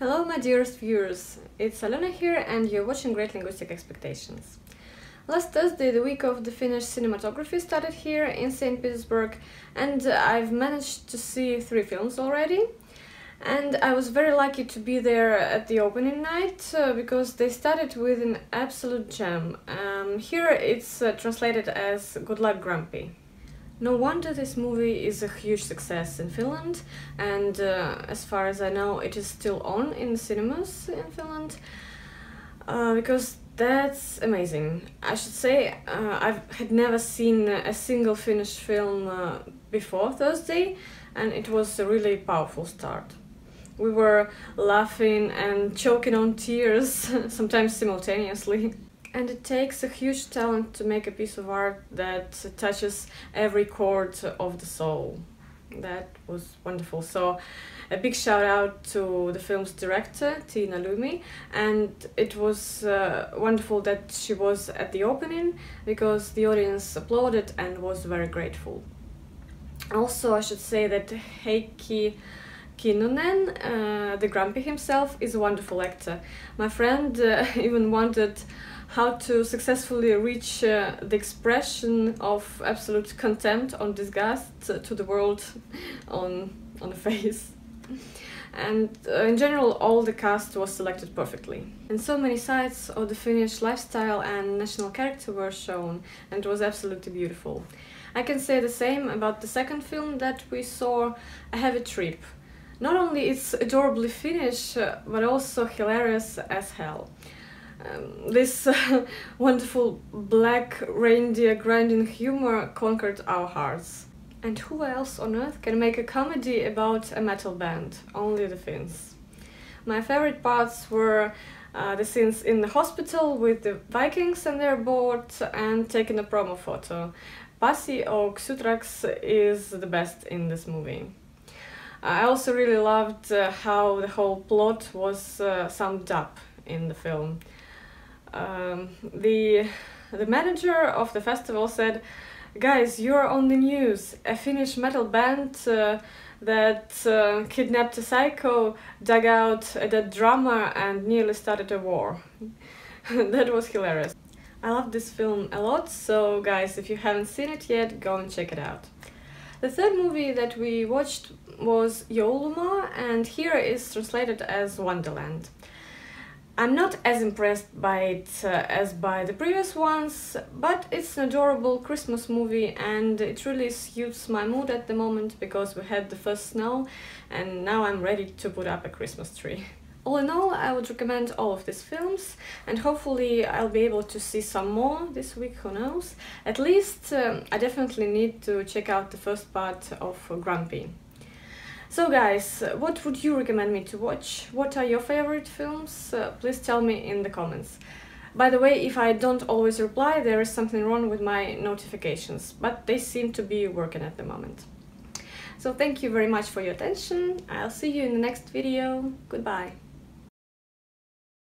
Hello my dearest viewers, it's Alona here and you're watching Great Linguistic Expectations. Last Thursday the week of the Finnish cinematography started here in St. Petersburg and I've managed to see 3 films already. And I was very lucky to be there at the opening night because they started with an absolute gem. Here it's translated as Good Luck, Grumpy. No wonder this movie is a huge success in Finland, and as far as I know it is still on in cinemas in Finland, because that's amazing. I should say I had never seen a single Finnish film before Thursday, and it was a really powerful start. We were laughing and choking on tears, sometimes simultaneously. And it takes a huge talent to make a piece of art that touches every chord of the soul. That was wonderful. So a big shout out to the film's director, Tina Lumi, and it was wonderful that she was at the opening because the audience applauded and was very grateful. Also, I should say that Heikki Kinnunen, the Grumpy himself, is a wonderful actor. My friend even wondered how to successfully reach the expression of absolute contempt or disgust to the world on the face. And in general, all the cast was selected perfectly. And so many sides of the Finnish lifestyle and national character were shown, and it was absolutely beautiful. I can say the same about the second film that we saw, A Heavy Trip. Not only it's adorably Finnish, but also hilarious as hell. This wonderful black reindeer grinding humor conquered our hearts. And who else on earth can make a comedy about a metal band? Only the Finns. My favorite parts were the scenes in the hospital with the Vikings and their boat and taking a promo photo. Passi or Xutrax is the best in this movie. I also really loved how the whole plot was summed up in the film. The manager of the festival said, "Guys, you're on the news. A Finnish metal band that kidnapped a psycho, dug out a dead drummer and nearly started a war." That was hilarious. I love this film a lot, so guys, if you haven't seen it yet, go and check it out. The third movie that we watched was Joulumaa, and here is translated as Wonderland. I'm not as impressed by it as by the previous ones, but it's an adorable Christmas movie and it really suits my mood at the moment because we had the first snow and now I'm ready to put up a Christmas tree. All in all, I would recommend all of these films and hopefully I'll be able to see some more this week, who knows. At least I definitely need to check out the first part of Grumpy. So guys, what would you recommend me to watch? What are your favorite films? Please tell me in the comments. By the way, if I don't always reply, there is something wrong with my notifications, but they seem to be working at the moment. So thank you very much for your attention. I'll see you in the next video. Goodbye.